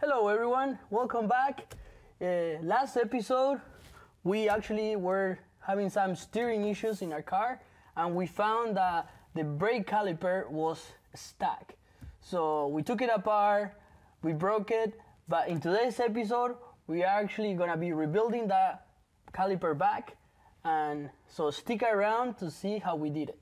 Hello everyone, welcome back. Last episode we actually were having some steering issues in our car and we found that the brake caliper was stuck. So we took it apart, we broke it, but in today's episode we are actually gonna be rebuilding that caliper back, and so stick around to see how we did it.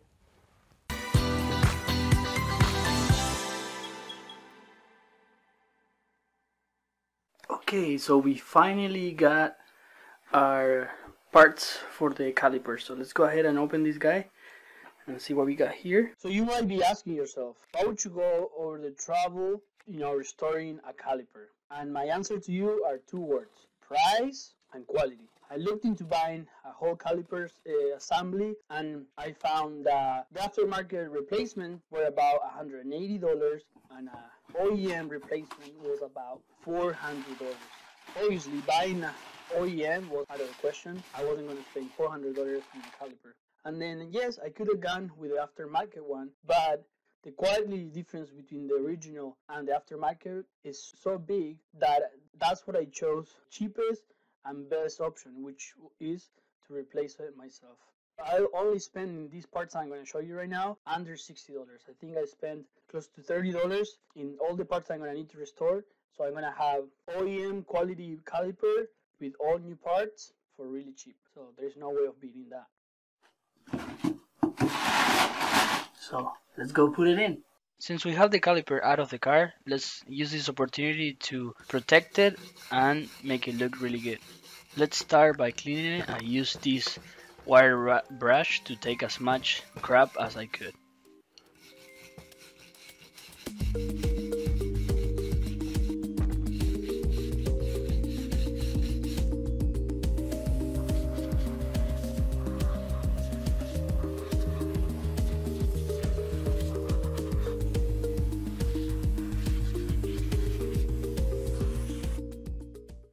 Okay, so we finally got our parts for the caliper. So let's go ahead and open this guy and see what we got here. So you might be asking yourself, why would you go over the trouble restoring a caliper? And my answer to you are two words: price and quality. I looked into buying a whole caliper assembly, and I found that the aftermarket replacement were about $180 and a OEM replacement was about $400. Obviously, buying an OEM was out of the question. I wasn't going to spend $400 on the caliper. And then, yes, I could have gone with the aftermarket one, but the quality difference between the original and the aftermarket is so big that that's what I chose, cheapest and best option, which is to replace it myself. I'll only spend these parts I'm going to show you right now under $60. I think I spent close to $30 in all the parts I'm going to need to restore. So I'm going to have OEM quality caliper with all new parts for really cheap. So there's no way of beating that. So let's go put it in. Since we have the caliper out of the car, let's use this opportunity to protect it and make it look really good. Let's start by cleaning it and use this wire brush to take as much crap as I could.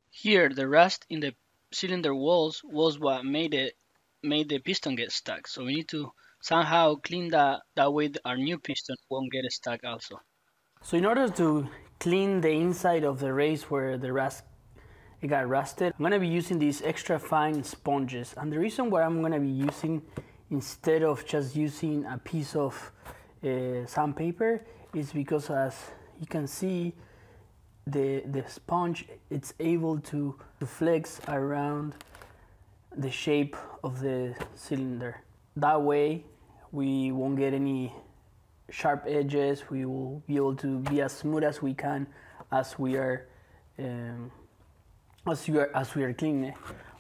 Here, the rust in the cylinder walls was what made the piston get stuck, so we need to somehow clean that way our new piston won't get stuck also. So in order to clean the inside of the race where the rust got rusted, I'm gonna be using these extra fine sponges, and the reason why I'm gonna be using instead of just using a piece of sandpaper is because, as you can see, the sponge, it's able to flex around the shape of the cylinder. That way we won't get any sharp edges, we will be able to be as smooth as we can as we are cleaning it.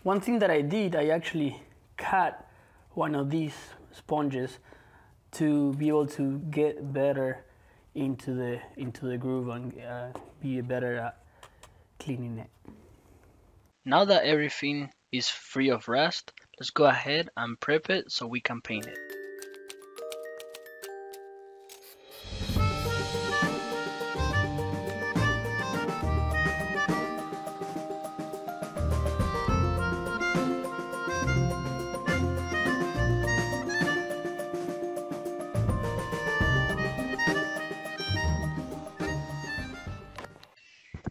One thing that I did, I actually cut one of these sponges to be able to get better into the groove and be better at cleaning it. Now that everything is free of rust, let's go ahead and prep it so we can paint it.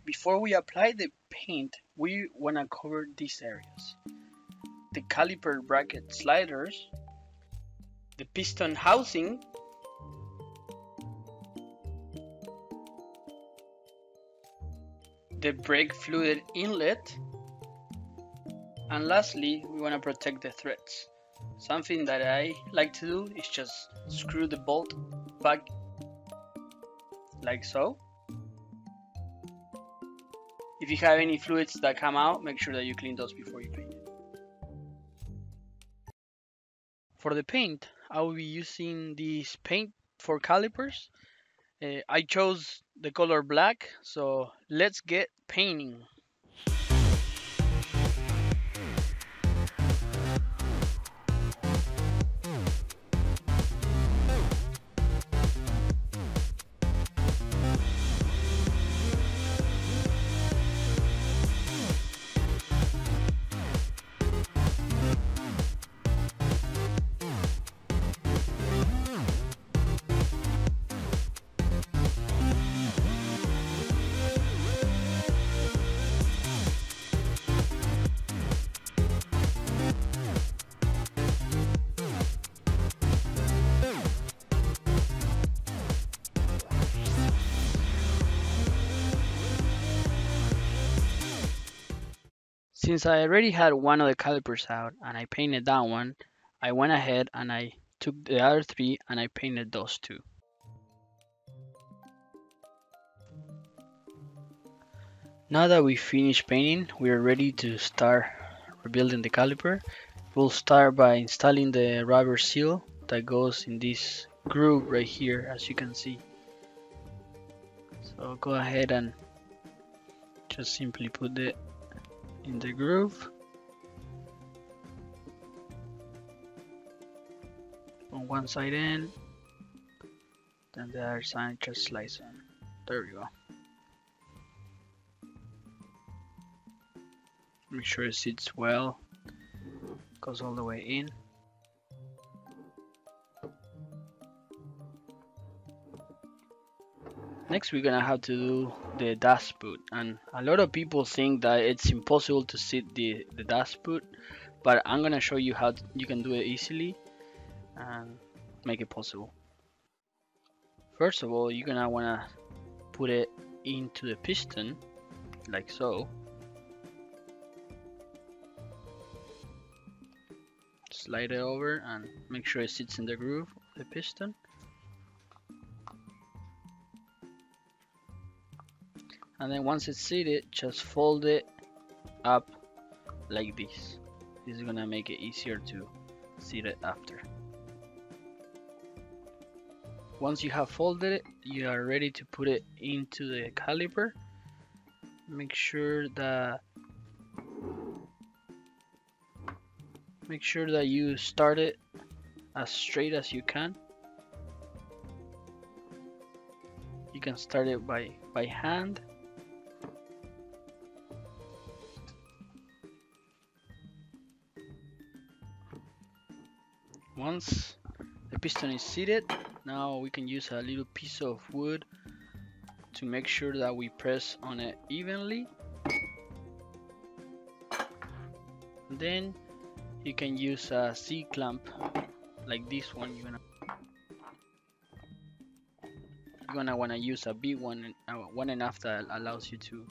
Before we apply the paint, we want to cover these areas: the caliper bracket sliders, the piston housing, the brake fluid inlet, and lastly we want to protect the threads. Something that I like to do is just screw the bolt back like so. If you have any fluids that come out, make sure that you clean those before you paint it. For the paint, I will be using this paint for calipers. I chose the color black, so let's get painting. Since I already had one of the calipers out and I painted that one, I went ahead and I took the other three and I painted those two. Now that we finished painting, we are ready to start rebuilding the caliper. We'll start by installing the rubber seal that goes in this groove right here, as you can see. So go ahead and just simply put it in the groove. On one side in, then the other side just slides in. There we go. Make sure it sits well, goes all the way in. Next we're gonna have to do the dust boot, and a lot of people think that it's impossible to sit the dust boot, but I'm gonna show you how you can do it easily and make it possible. First of all, you're gonna wanna put it into the piston like so. Slide it over and make sure it sits in the groove of the piston. And then once it's seated, just fold it up like this. This is gonna make it easier to seat it after. Once you have folded it, you are ready to put it into the caliper. Make sure that you start it as straight as you can. You can start it by hand. Once the piston is seated, now we can use a little piece of wood to make sure that we press on it evenly. Then you can use a C-clamp like this one. You're gonna want to use a big one, one enough that allows you to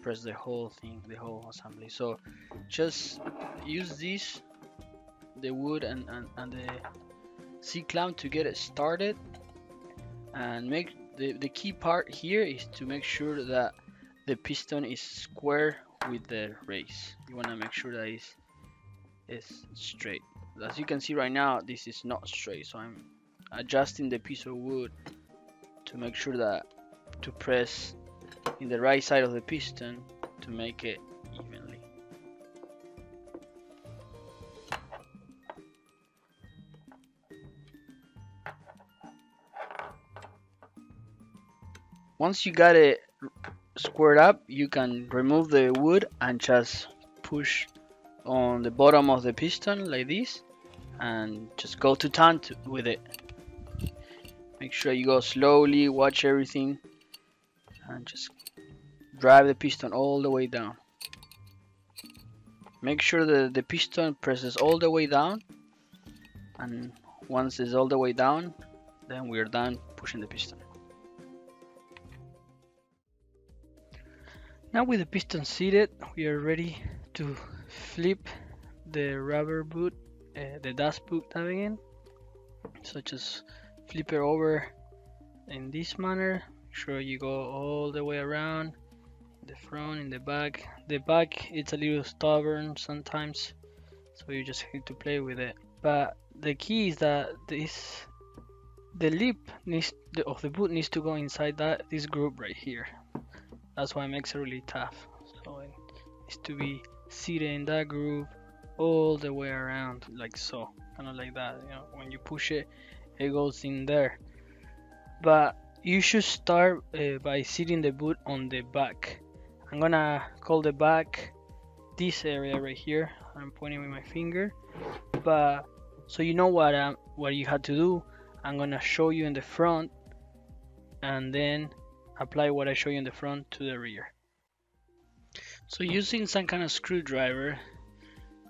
press the whole thing, the whole assembly. So just use this, the wood and the C-clamp to get it started, and make the key part here is to make sure that the piston is square with the race. You want to make sure that it's straight. As you can see right now, this is not straight, so I'm adjusting the piece of wood to make sure that to press in the right side of the piston to make it evenly. Once you got it squared up, you can remove the wood and just push on the bottom of the piston like this and just go to town with it. Make sure you go slowly, watch everything, and just drive the piston all the way down. Make sure that the piston presses all the way down, and once it's all the way down, then we're done pushing the piston. Now with the piston seated, we are ready to flip the rubber boot, the dust boot tab again. So just flip it over in this manner. Make sure you go all the way around, in the front, in the back. The back, it's a little stubborn sometimes, so you just need to play with it. But the key is that the lip of the boot needs to go inside this group right here. That's why it makes it really tough. So it needs to be seated in that groove all the way around, like so, kind of like that. You know, when you push it, it goes in there. But you should start by seating the boot on the back. I'm gonna call the back this area right here. I'm pointing with my finger, but so you know what you had to do. I'm gonna show you in the front, and then apply what I show you in the front to the rear. So using some kind of screwdriver,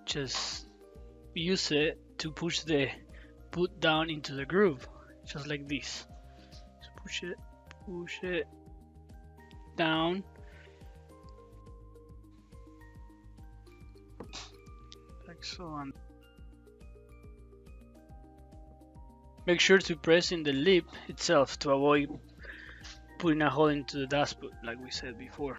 just use it to push the boot down into the groove, just like this. Just push it down. Excellent. Make sure to press in the lip itself to avoid putting a hole into the dashboard, like we said before.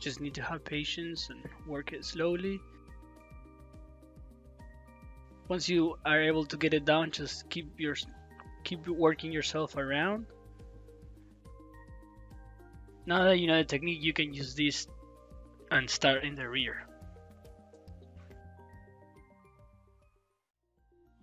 Just need to have patience and work it slowly. Once you are able to get it down, just keep working yourself around. Now that you know the technique, you can use this and start in the rear.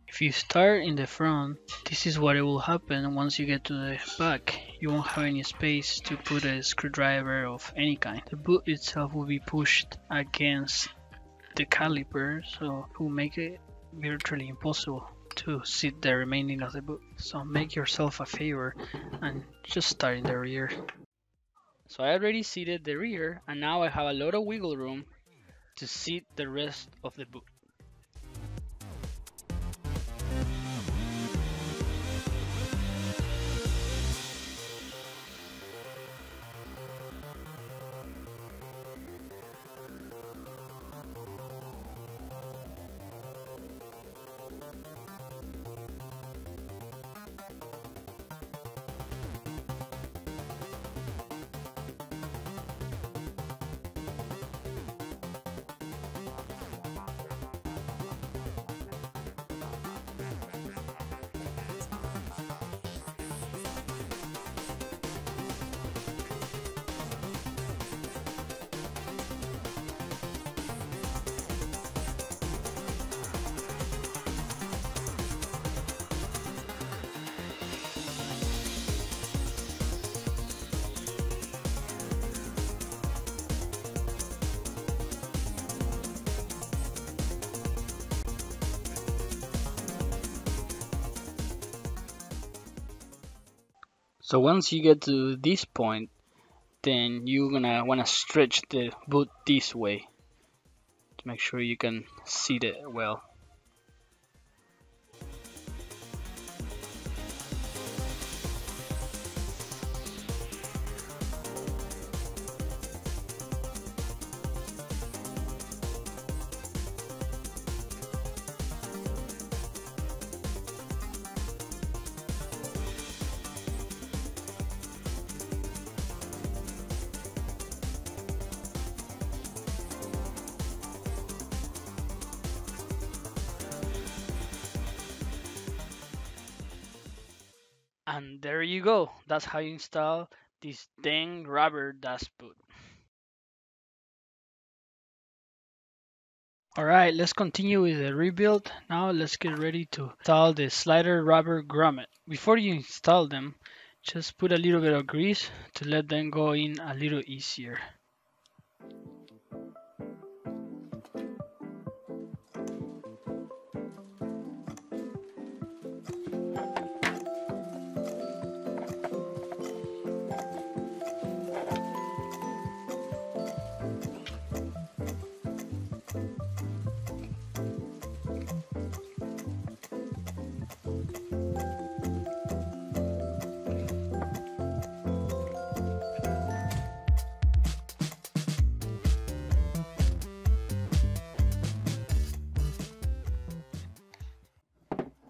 If you start in the front, this is what it will happen. Once you get to the back, you won't have any space to put a screwdriver of any kind. The boot itself will be pushed against the caliper, so it will make it virtually impossible to sit the remaining of the boot. So make yourself a favor and just start in the rear. So I already seated the rear, and now I have a lot of wiggle room to seat the rest of the boot. So once you get to this point, then you're gonna wanna stretch the boot this way to make sure you can seat it well. And there you go, that's how you install this dang rubber dust boot. Alright, let's continue with the rebuild. Now let's get ready to install the slider rubber grommet. Before you install them, just put a little bit of grease to let them go in a little easier.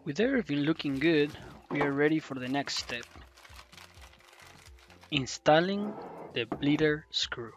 With everything looking good, we are ready for the next step. Installing the bleeder screw.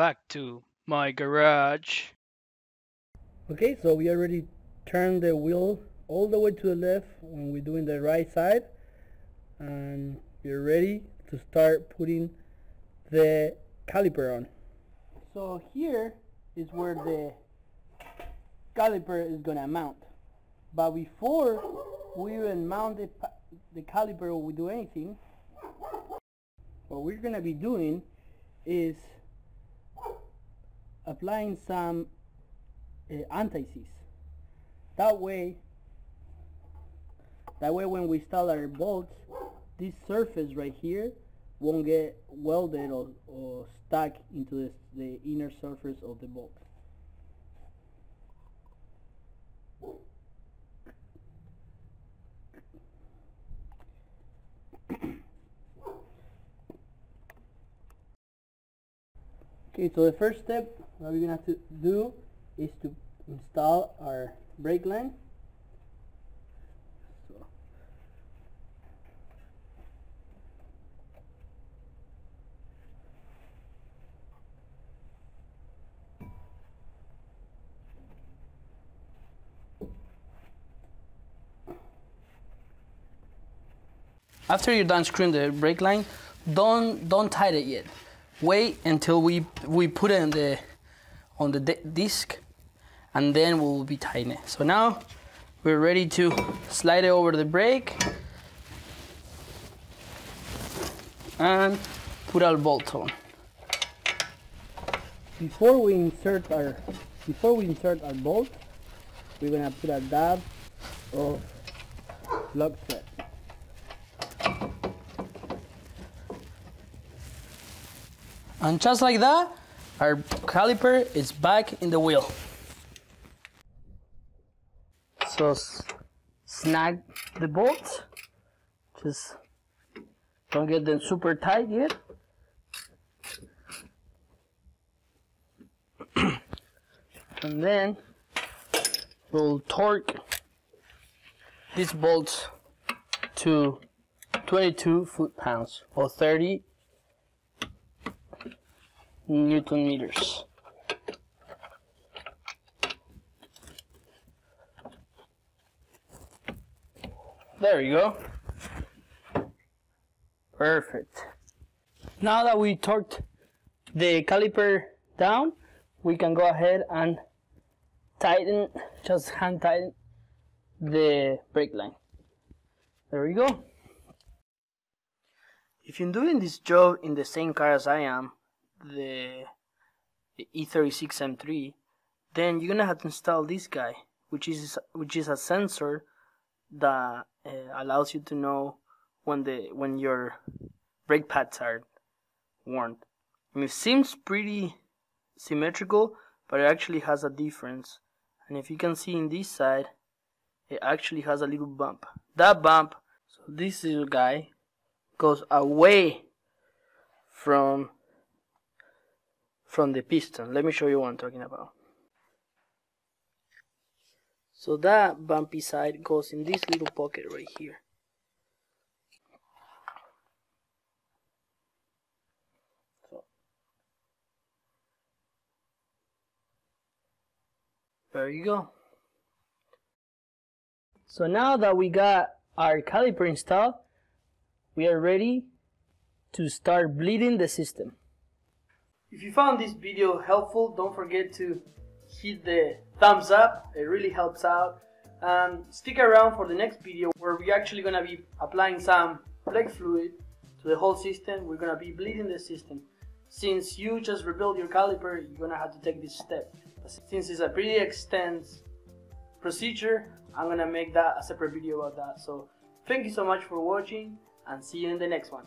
back to my garage. Okay, so we already turned the wheel all the way to the left when we're doing the right side, and we're ready to start putting the caliper on. So here is where the caliper is gonna mount, but before we even mount the caliper or we do anything, what we're gonna be doing is applying some anti-seize. That way when we install our bolts, this surface right here won't get welded or stuck into the inner surface of the bolt. Okay, so the first step that we're gonna have to do is to install our brake line. After you're done screwing the brake line, don't tighten it yet. Wait until we put it on the disc, and then we'll be tightening it. So now we're ready to slide it over the brake and put our bolt on. Before we insert our bolt, we're gonna put a dab of Loctite. And just like that, our caliper is back in the wheel. So snag the bolts. Just don't get them super tight yet. And then we'll torque these bolts to 22 foot-pounds or 30 Newton meters. There we go. Perfect. Now that we torqued the caliper down, we can go ahead and tighten, just hand tighten the brake line. There we go. If you're doing this job in the same car as I am, the E36M3, then you're gonna have to install this guy, which is a sensor that allows you to know when your brake pads are worn. And it seems pretty symmetrical, but it actually has a difference. And if you can see in this side, it actually has a little bump. That bump, so this little guy goes away from the piston. Let me show you what I'm talking about. So that bumpy side goes in this little pocket right here. So. There you go. So now that we got our caliper installed, we are ready to start bleeding the system. If you found this video helpful, don't forget to hit the thumbs up, it really helps out. And stick around for the next video where we're actually going to be applying some brake fluid to the whole system. We're going to be bleeding the system. Since you just rebuilt your caliper, you're going to have to take this step. Since it's a pretty extensive procedure, I'm going to make that a separate video about that. So thank you so much for watching, and see you in the next one.